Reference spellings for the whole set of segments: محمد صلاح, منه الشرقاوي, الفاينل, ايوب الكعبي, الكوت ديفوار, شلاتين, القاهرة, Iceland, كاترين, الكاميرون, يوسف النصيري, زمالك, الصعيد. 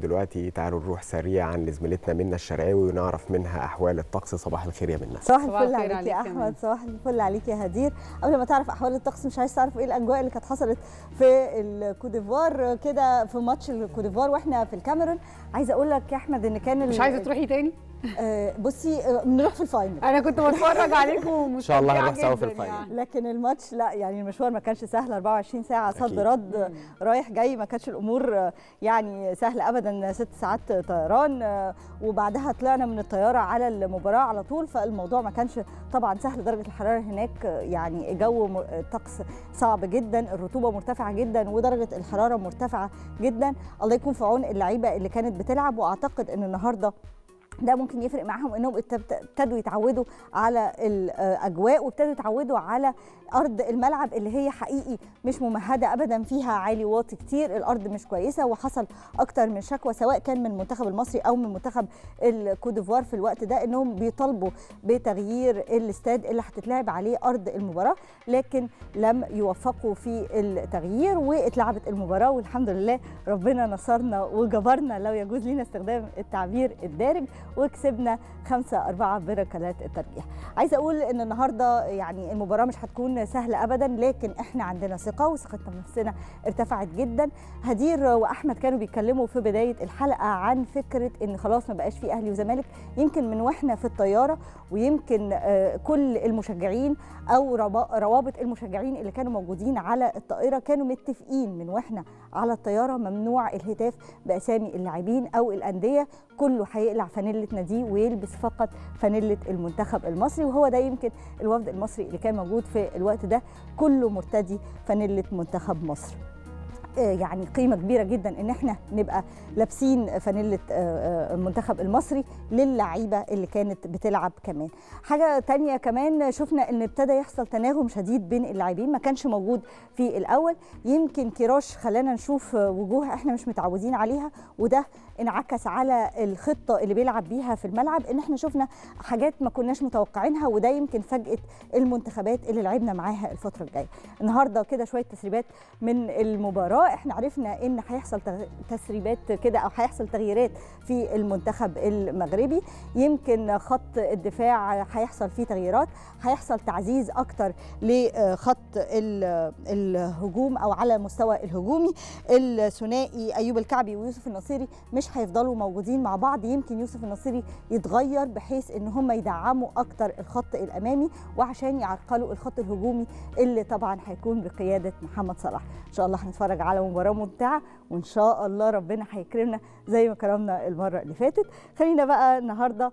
دلوقتي تعالوا نروح سريعا لزميلتنا منه الشرقاوي ونعرف منها احوال الطقس. صباح الخير يا منه. صباح الفل عليك يا احمد، صباح الفل عليك يا هدير. قبل ما تعرف احوال الطقس، مش عايز تعرف ايه الاجواء اللي كانت حصلت في الكوت ديفوار كده في ماتش الكوت ديفوار واحنا في الكاميرون؟ عايزه اقول لك يا احمد ان كان مش عايزه تروحي تاني. بصي نروح في الفاينل، انا كنت بتفرج عليكم ان شاء الله هنروح سوا في الفاينل يعني. لكن الماتش لا، يعني المشوار ما كانش سهل، 24 ساعه صد رد رايح جاي، ما كانتش الامور يعني سهله ابدا. 6 ساعات طيران، وبعدها طلعنا من الطياره على المباراه على طول، فالموضوع ما كانش طبعا سهل. درجه الحراره هناك يعني جو الطقس صعب جدا، الرطوبه مرتفعه جدا ودرجه الحراره مرتفعه جدا. الله يكون في عون اللعيبه اللي كانت بتلعب، واعتقد ان النهارده ده ممكن يفرق معاهم، انهم ابتدوا يتعودوا على الاجواء وابتدوا يتعودوا على ارض الملعب اللي هي حقيقي مش ممهده ابدا، فيها عالي واطي كتير، الارض مش كويسه. وحصل اكتر من شكوى سواء كان من المنتخب المصري او من منتخب الكوت ديفوار في الوقت ده، انهم بيطالبوا بتغيير الاستاد اللي هتتلعب عليه ارض المباراه، لكن لم يوفقوا في التغيير واتلعبت المباراه، والحمد لله ربنا نصرنا وجبرنا لو يجوز لينا استخدام التعبير الدارج، وكسبنا 5-4 بركلات الترجيح. عايزه اقول ان النهارده يعني المباراه مش هتكون سهله ابدا، لكن احنا عندنا ثقه وثقتنا بنفسنا ارتفعت جدا. هدير واحمد كانوا بيتكلموا في بدايه الحلقه عن فكره ان خلاص ما بقاش في اهلي وزمالك، يمكن من واحنا في الطياره، ويمكن كل المشجعين او روابط المشجعين اللي كانوا موجودين على الطائره كانوا متفقين من واحنا على الطياره ممنوع الهتاف باسامي اللاعبين او الانديه، كله هيقلع فانيلة ناديه ويلبس فقط فانيلة المنتخب المصري، وهو ده يمكن الوفد المصري اللي كان موجود في الوقت ده، كله مرتدي فانيلة منتخب مصر. يعني قيمة كبيرة جدا ان احنا نبقى لابسين فانيلة المنتخب المصري للعيبة اللي كانت بتلعب. كمان حاجة تانية كمان شفنا ان ابتدى يحصل تناغم شديد بين اللاعبين، ما كانش موجود في الاول، يمكن كراش خلانا نشوف وجوه احنا مش متعودين عليها، وده انعكس على الخطة اللي بيلعب بيها في الملعب، ان احنا شفنا حاجات ما كناش متوقعينها، وده يمكن فاجأة المنتخبات اللي لعبنا معاها الفترة الجاية. النهاردة كده شوية تسريبات من المباراة، احنا عرفنا ان هيحصل تسريبات كده او هيحصل تغييرات في المنتخب المغربي، يمكن خط الدفاع هيحصل فيه تغييرات، هيحصل تعزيز اكتر لخط الهجوم او على مستوى الهجومي. الثنائي ايوب الكعبي ويوسف النصيري مش هيفضلوا موجودين مع بعض، يمكن يوسف النصيري يتغير بحيث ان هم يدعموا اكتر الخط الامامي، وعشان يعرقلوا الخط الهجومي اللي طبعا هيكون بقياده محمد صلاح. ان شاء الله هنتفرج على مباراة ممتعة، وإن شاء الله ربنا هيكرمنا زي ما كرمنا المرة اللي فاتت. خلينا بقى النهاردة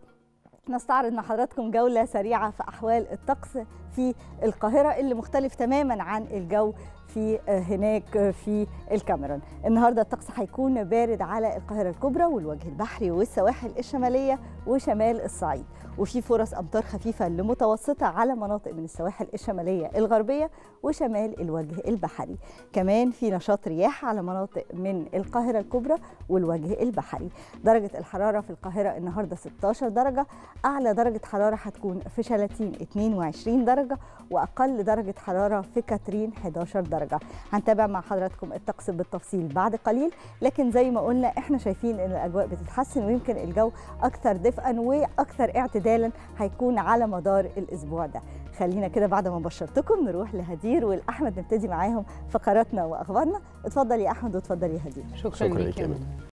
نستعرض مع حضراتكم جولة سريعة في أحوال الطقس في القاهرة، اللي مختلف تماما عن الجو في هناك في الكاميرون. النهارده الطقس هيكون بارد على القاهره الكبرى والوجه البحري والسواحل الشماليه وشمال الصعيد، وفي فرص امطار خفيفه لمتوسطه على مناطق من السواحل الشماليه الغربيه وشمال الوجه البحري. كمان في نشاط رياح على مناطق من القاهره الكبرى والوجه البحري. درجه الحراره في القاهره النهارده 16 درجه، اعلى درجه حراره هتكون في شلاتين 22 درجه، واقل درجه حراره في كاترين 11 درجه. هنتابع مع حضراتكم الطقس بالتفصيل بعد قليل، لكن زي ما قلنا احنا شايفين ان الاجواء بتتحسن، ويمكن الجو اكثر دفئا واكثر اعتدالا هيكون على مدار الاسبوع ده. خلينا كده بعد ما بشرتكم نروح لهدير والاحمد نبتدي معاهم فقراتنا واخبارنا. اتفضل يا احمد واتفضل يا هدير. شكرا لك.